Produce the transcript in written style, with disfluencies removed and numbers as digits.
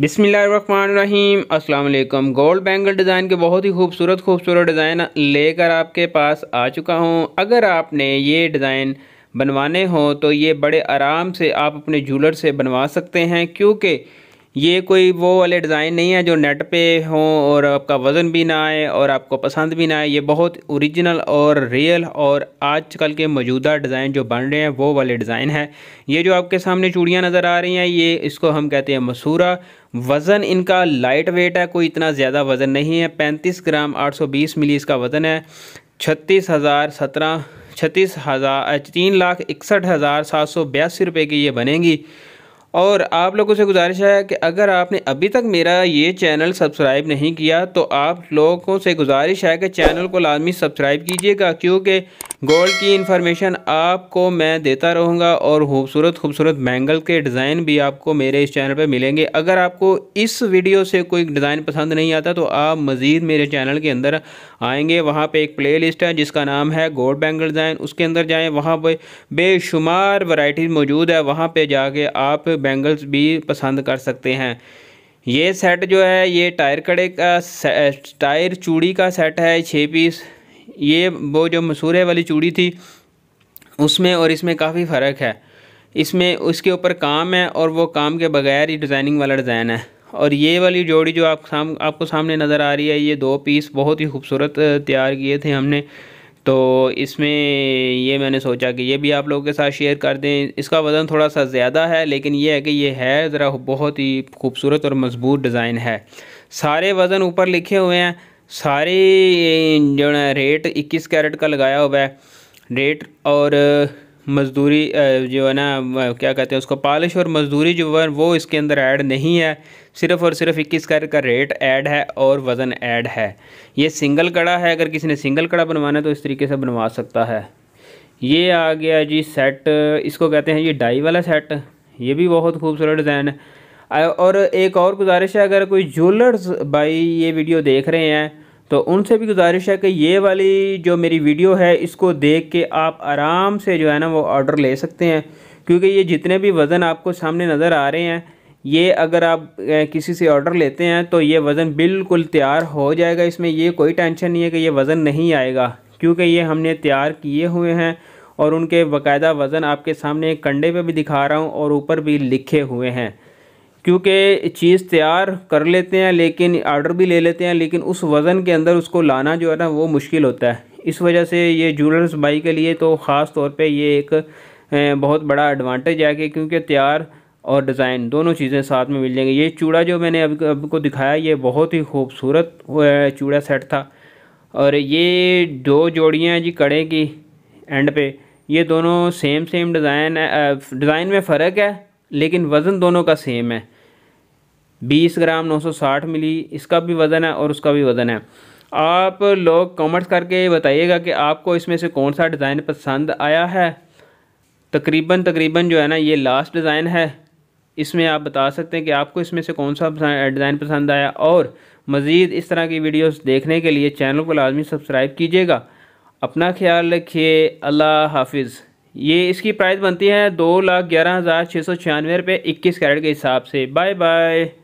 बिस्मिल्लाहिर्रहमानिर्रहीम। अस्सलाम वालेकुम। गोल्ड बैंगल डिज़ाइन के बहुत ही खूबसूरत डिज़ाइन लेकर आपके पास आ चुका हूँ। अगर आपने ये डिज़ाइन बनवाने हो तो ये बड़े आराम से आप अपने जूलर से बनवा सकते हैं, क्योंकि ये कोई वो वाले डिज़ाइन नहीं है जो नेट पे हो और आपका वज़न भी ना आए और आपको पसंद भी ना आए। ये बहुत ओरिजिनल और रियल और आजकल के मौजूदा डिज़ाइन जो बन रहे हैं वो वाले डिज़ाइन है। ये जो आपके सामने चूड़ियाँ नज़र आ रही हैं, ये इसको हम कहते हैं मसूरा। वज़न इनका लाइट वेट है, कोई इतना ज़्यादा वज़न नहीं है। 35 ग्राम 820 मिली इसका वज़न है। 3,61,782 की ये बनेगी। और आप लोगों से गुजारिश है कि अगर आपने अभी तक मेरा ये चैनल सब्सक्राइब नहीं किया तो आप लोगों से गुजारिश है कि चैनल को लाजमी सब्सक्राइब कीजिएगा, क्योंकि गोल्ड की इन्फॉर्मेशन आपको मैं देता रहूँगा और खूबसूरत बैंगल के डिज़ाइन भी आपको मेरे इस चैनल पर मिलेंगे। अगर आपको इस वीडियो से कोई डिज़ाइन पसंद नहीं आता तो आप मज़ीद मेरे चैनल के अंदर आएंगे, वहाँ पर एक प्ले लिस्ट है जिसका नाम है गोल्ड बैंगल डिज़ाइन, उसके अंदर जाएँ। वहाँ पर बेशुमार वैरायटीज़ मौजूद है, वहाँ पर जाके आप बैंगल्स भी पसंद कर सकते हैं। ये सेट जो है ये टायर कड़े का टायर चूड़ी का सेट है, 6 पीस। ये वो जो मसूरे वाली चूड़ी थी उसमें और इसमें काफ़ी फ़र्क है। इसमें उसके ऊपर काम है और वो काम के बगैर ही डिज़ाइनिंग वाला डिज़ाइन है। और ये वाली जोड़ी जो आपको सामने नज़र आ रही है, ये 2 पीस बहुत ही खूबसूरत तैयार किए थे हमने। तो इसमें ये मैंने सोचा कि ये भी आप लोगों के साथ शेयर कर दें। इसका वज़न थोड़ा सा ज़्यादा है, लेकिन ये है कि ये है ज़रा बहुत ही खूबसूरत और मजबूत डिज़ाइन है। सारे वज़न ऊपर लिखे हुए हैं, सारे जो है रेट 21 कैरेट का लगाया हुआ है रेट, और मज़दूरी जो है ना क्या कहते हैं उसको, पॉलिश और मज़दूरी जो है वो इसके अंदर ऐड नहीं है। सिर्फ़ और सिर्फ 21 कैरेट का रेट ऐड है और वज़न ऐड है। ये सिंगल कड़ा है, अगर किसी ने सिंगल कड़ा बनवाना है तो इस तरीके से बनवा सकता है। ये आ गया जी सेट, इसको कहते हैं ये डाई वाला सेट। ये भी बहुत खूबसूरत डिज़ाइन है। और एक और गुजारिश है, अगर कोई ज्वेलर्स भाई ये वीडियो देख रहे हैं तो उनसे भी गुजारिश है कि ये वाली जो मेरी वीडियो है इसको देख के आप आराम से जो है ना वो ऑर्डर ले सकते हैं, क्योंकि ये जितने भी वज़न आपको सामने नज़र आ रहे हैं ये अगर आप किसी से ऑर्डर लेते हैं तो ये वज़न बिल्कुल तैयार हो जाएगा। इसमें ये कोई टेंशन नहीं है कि ये वज़न नहीं आएगा, क्योंकि ये हमने तैयार किए हुए हैं और उनके बाकायदा वज़न आपके सामने कंधे पर भी दिखा रहा हूँ और ऊपर भी लिखे हुए हैं, क्योंकि चीज़ तैयार कर लेते हैं लेकिन ऑर्डर भी ले लेते हैं, लेकिन उस वज़न के अंदर उसको लाना जो है ना वो मुश्किल होता है। इस वजह से ये ज्वेलर्स भाई के लिए तो ख़ास तौर पे ये एक बहुत बड़ा एडवांटेज है, क्योंकि तैयार और डिज़ाइन दोनों चीज़ें साथ में मिल जाएंगी। ये चूड़ा जो मैंने आपको दिखाया ये बहुत ही खूबसूरत चूड़ा सेट था। और ये 2 जोड़ियाँ जी कड़े की एंड पे, ये दोनों सेम डिज़ाइन है, डिज़ाइन में फ़र्क है लेकिन वज़न दोनों का सेम है। 20 ग्राम 960 मिली इसका भी वज़न है और उसका भी वज़न है। आप लोग कमेंट्स करके बताइएगा कि आपको इसमें से कौन सा डिज़ाइन पसंद आया है। तकरीबन जो है ना ये लास्ट डिज़ाइन है, इसमें आप बता सकते हैं कि आपको इसमें से कौन सा डिज़ाइन पसंद आया। और मज़ीद इस तरह की वीडियोस देखने के लिए चैनल को लाजमी सब्सक्राइब कीजिएगा। अपना ख्याल रखिए, अल्लाह हाफिज़। ये इसकी प्राइस बनती है 2,11,696 रुपये 21 कैरेट के हिसाब से। Bye bye.